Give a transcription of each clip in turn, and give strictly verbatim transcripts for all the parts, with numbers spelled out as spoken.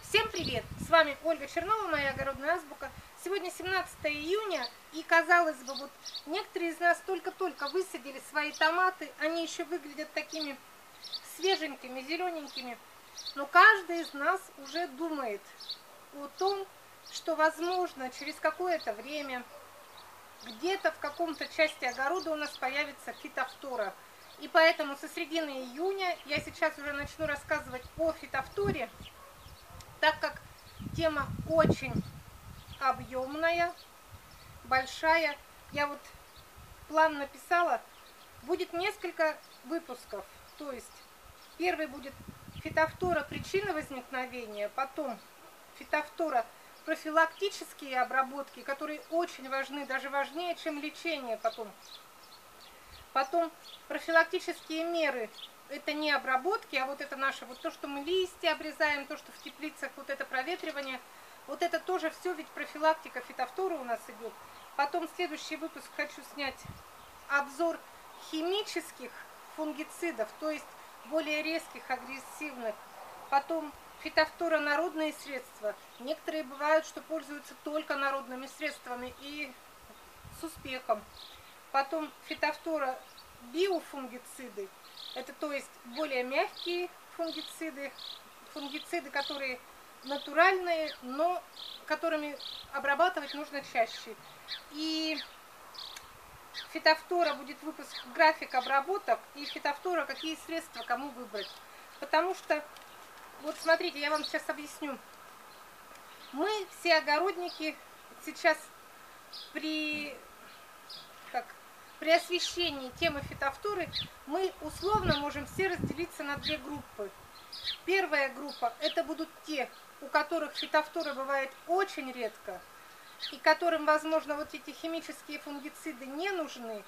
Всем привет! С вами Ольга Чернова, моя огородная азбука. Сегодня семнадцатое июня, и казалось бы, вот некоторые из нас только-только высадили свои томаты, они еще выглядят такими свеженькими, зелененькими, но каждый из нас уже думает о том, что, возможно, через какое-то время где-то в каком-то части огорода у нас появится фитофтора. И поэтому со середины июня я сейчас уже начну рассказывать о фитофторе, так как тема очень объемная, большая. Я вот план написала, будет несколько выпусков, то есть первый будет фитофтора, причина возникновения, потом фитофтора, профилактические обработки, которые очень важны, даже важнее, чем лечение потом. Потом профилактические меры. Это не обработки, а вот это наше, вот то, что мы листья обрезаем, то, что в теплицах, вот это проветривание, вот это тоже все, ведь профилактика фитофторы у нас идет. Потом следующий выпуск хочу снять обзор химических фунгицидов, то есть более резких, агрессивных. Потом фитофтора народные средства. Некоторые бывают, что пользуются только народными средствами и с успехом. Потом фитофтора биофунгициды. Это то есть более мягкие фунгициды, фунгициды, которые натуральные, но которыми обрабатывать нужно чаще. И фитофтора будет выпуск график обработок и фитофтора, какие средства кому выбрать. Потому что, вот смотрите, я вам сейчас объясню. Мы все огородники сейчас при... как... При освещении темы фитофторы мы условно можем все разделиться на две группы. Первая группа – это будут те, у которых фитофтора бывает очень редко, и которым, возможно, вот эти химические фунгициды не нужны.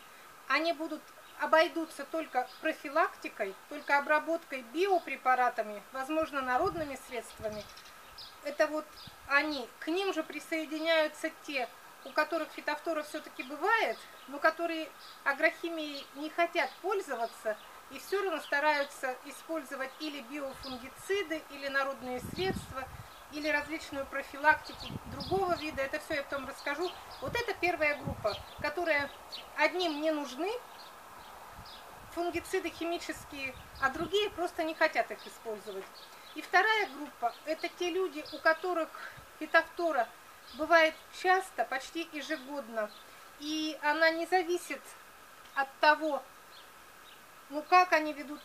Они будут, обойдутся только профилактикой, только обработкой биопрепаратами, возможно, народными средствами. Это вот они. К ним же присоединяются те, у которых фитофтора все-таки бывает, но которые агрохимией не хотят пользоваться и все равно стараются использовать или биофунгициды, или народные средства, или различную профилактику другого вида. Это все я потом расскажу. Вот это первая группа, которая одним не нужны фунгициды химические, а другие просто не хотят их использовать. И вторая группа – это те люди, у которых фитофтора бывает часто, почти ежегодно, и она не зависит от того, ну как они ведут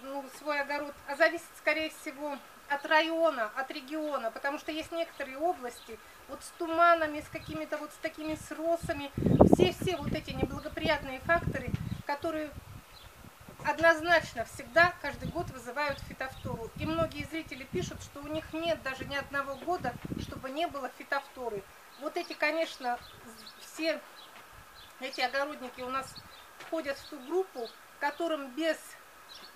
ну, свой огород, а зависит, скорее всего, от района, от региона, потому что есть некоторые области, вот с туманами, с какими-то вот с такими сросами, все-все вот эти неблагоприятные факторы, которые однозначно всегда, каждый год вызывают фитофтору. И многие зрители пишут, что у них нет даже ни одного года, чтобы не было фитофторы. Вот эти, конечно, все эти огородники у нас входят в ту группу, которым без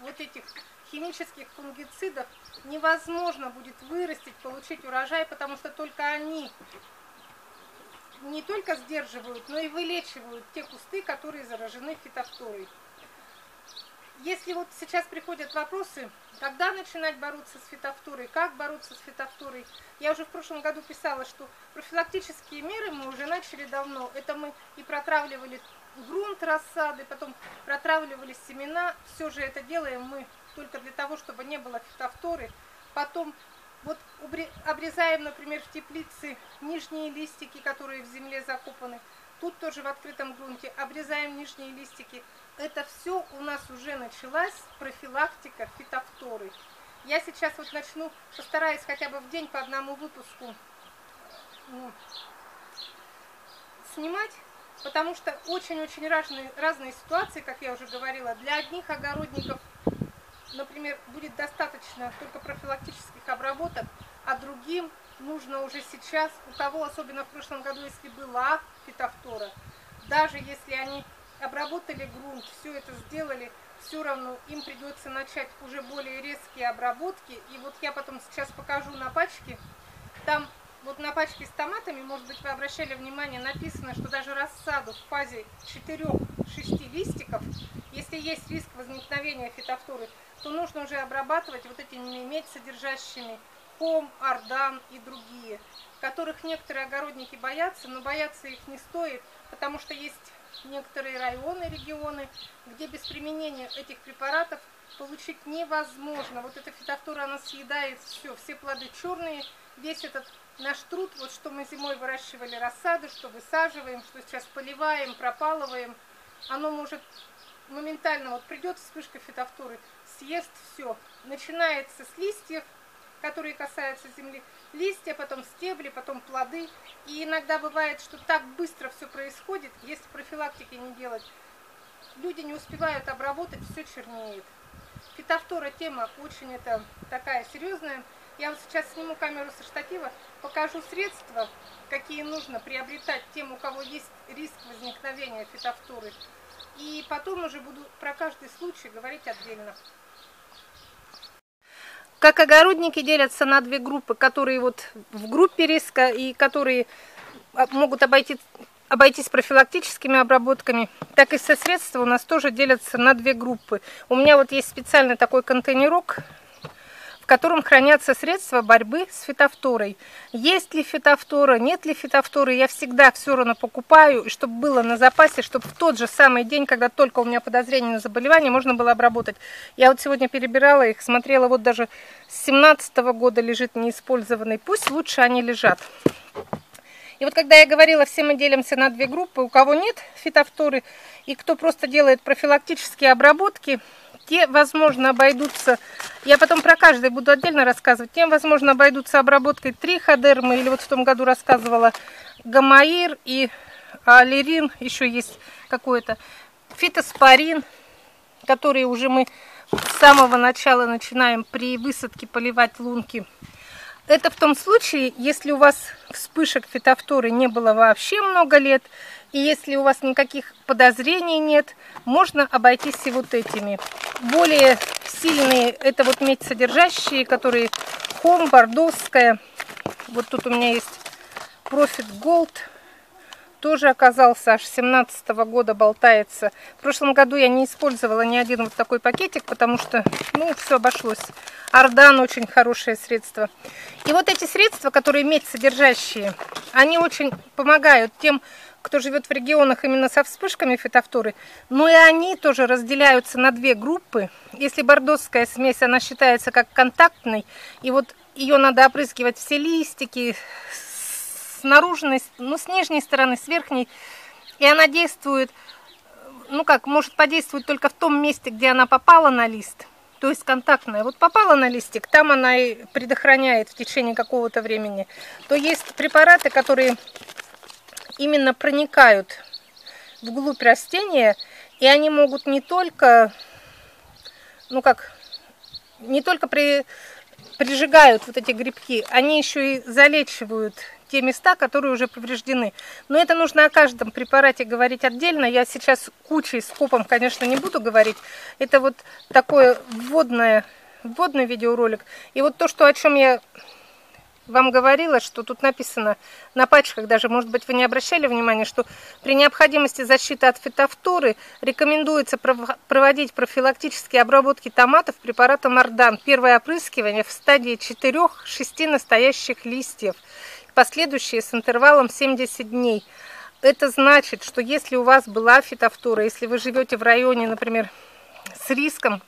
вот этих химических фунгицидов невозможно будет вырастить, получить урожай, потому что только они не только сдерживают, но и вылечивают те кусты, которые заражены фитофторой. Если вот сейчас приходят вопросы, когда начинать бороться с фитофторой, как бороться с фитофторой, я уже в прошлом году писала, что профилактические меры мы уже начали давно. Это мы и протравливали грунт рассады, потом протравливали семена. Все же это делаем мы только для того, чтобы не было фитофторы. Потом вот обрезаем, например, в теплице нижние листики, которые в земле закопаны. Тут тоже в открытом грунте обрезаем нижние листики. Это все у нас уже началась профилактика фитофторы. Я сейчас вот начну, постараюсь хотя бы в день по одному выпуску снимать, потому что очень-очень разные, разные ситуации, как я уже говорила. Для одних огородников, например, будет достаточно только профилактических обработок, а другим нужно уже сейчас, у кого, особенно в прошлом году, если была фитофтора, даже если они обработали грунт, все это сделали, все равно им придется начать уже более резкие обработки. И вот я потом сейчас покажу на пачке, там вот на пачке с томатами, может быть, вы обращали внимание, написано, что даже рассаду в фазе четырёх-шести листиков, если есть риск возникновения фитофторы, то нужно уже обрабатывать вот этими медь содержащими ХОМ, Ордан и другие, которых некоторые огородники боятся, но бояться их не стоит, потому что есть некоторые районы, регионы, где без применения этих препаратов получить невозможно. Вот эта фитофтора, она съедает все, все плоды черные, весь этот наш труд, вот что мы зимой выращивали рассаду, что высаживаем, что сейчас поливаем, пропалываем, оно может моментально, вот придет вспышка фитофторы, съест все. Начинается с листьев, которые касаются земли, листья, потом стебли, потом плоды. И иногда бывает, что так быстро все происходит, если профилактики не делать. Люди не успевают обработать, все чернеет. Фитофтора тема очень это такая серьезная. Я вот сейчас сниму камеру со штатива, покажу средства, какие нужно приобретать тем, у кого есть риск возникновения фитофторы. И потом уже буду про каждый случай говорить отдельно. Как огородники делятся на две группы, которые вот в группе риска и которые могут обойти, обойтись профилактическими обработками, так и со средства у нас тоже делятся на две группы. У меня вот есть специальный такой контейнерок, в котором хранятся средства борьбы с фитофторой. Есть ли фитофтора, нет ли фитофторы, я всегда все равно покупаю, чтобы было на запасе, чтобы в тот же самый день, когда только у меня подозрение на заболевание, можно было обработать. Я вот сегодня перебирала их, смотрела, вот даже с семнадцатого года лежит неиспользованный, пусть лучше они лежат. И вот когда я говорила, все мы делимся на две группы, у кого нет фитофторы и кто просто делает профилактические обработки, те, возможно, обойдутся, я потом про каждый буду отдельно рассказывать, тем, возможно, обойдутся обработкой триходермы, или вот в том году рассказывала гомаир и аллерин, еще есть какое-то, фитоспорин, которые уже мы с самого начала начинаем при высадке поливать лунки. Это в том случае, если у вас вспышек фитофторы не было вообще много лет, и если у вас никаких подозрений нет, можно обойтись и вот этими. Более сильные, это вот медь-содержащие, которые ХОМ, бордовская. Вот тут у меня есть Профит Голд. Тоже оказался аж семнадцатого года, болтается. В прошлом году я не использовала ни один вот такой пакетик, потому что, ну, все обошлось. Ордан очень хорошее средство. И вот эти средства, которые медь содержащие, они очень помогают тем, кто живет в регионах именно со вспышками фитофторы. Но и они тоже разделяются на две группы. Если бордосская смесь, она считается как контактной, и вот ее надо опрыскивать все листики, с наружной, ну, с нижней стороны, с верхней, и она действует, ну как, может подействовать только в том месте, где она попала на лист, то есть контактная. Вот попала на листик, там она и предохраняет в течение какого-то времени. То есть препараты, которые именно проникают вглубь растения, и они могут не только, ну как, не только при... прижигают вот эти грибки, они еще и залечивают те места, которые уже повреждены. Но это нужно о каждом препарате говорить отдельно. Я сейчас кучей, скопом, конечно, не буду говорить. Это вот такой вводный видеоролик. И вот то, что, о чем я вам говорила, что тут написано на пачках даже, может быть, вы не обращали внимания, что при необходимости защиты от фитофторы рекомендуется проводить профилактические обработки томатов препаратом Ордан. Первое опрыскивание в стадии четырёх-шести настоящих листьев, последующие с интервалом семьдесят дней. Это значит, что если у вас была фитофтора, если вы живете в районе, например, с риском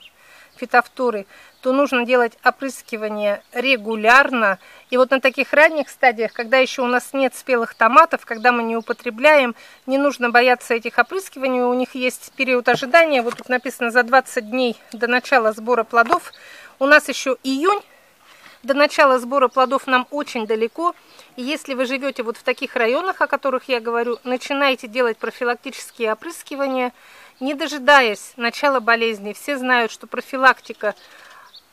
фитофторы, то нужно делать опрыскивание регулярно. И вот на таких ранних стадиях, когда еще у нас нет спелых томатов, когда мы не употребляем, не нужно бояться этих опрыскиваний. У них есть период ожидания. Вот тут написано за двадцать дней до начала сбора плодов. У нас еще июнь. До начала сбора плодов нам очень далеко. И если вы живете вот в таких районах, о которых я говорю, начинайте делать профилактические опрыскивания, не дожидаясь начала болезни. Все знают, что профилактика...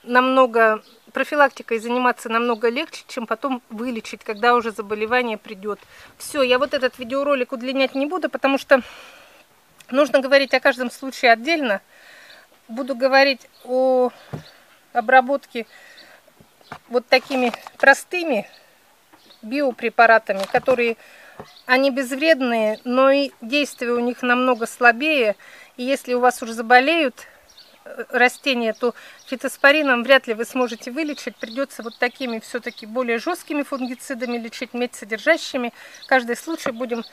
намного профилактикой заниматься намного легче, чем потом вылечить, когда уже заболевание придет. Все, я вот этот видеоролик удлинять не буду, потому что нужно говорить о каждом случае отдельно. Буду говорить о обработке вот такими простыми биопрепаратами, которые, они безвредные, но и действие у них намного слабее. И если у вас уже заболеют растение, то фитоспорином вряд ли вы сможете вылечить. Придется вот такими все-таки более жесткими фунгицидами лечить, медь-содержащими. Каждый случай будем,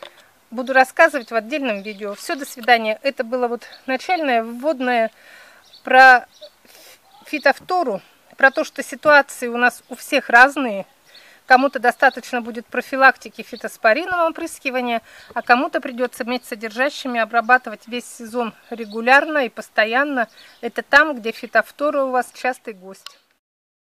буду рассказывать в отдельном видео. Все, до свидания. Это было вот начальное вводное про фитофтору, про то, что ситуации у нас у всех разные. Кому-то достаточно будет профилактики фитоспоринового опрыскивания, а кому-то придется медь-содержащими обрабатывать весь сезон регулярно и постоянно. Это там, где фитофтора у вас частый гость.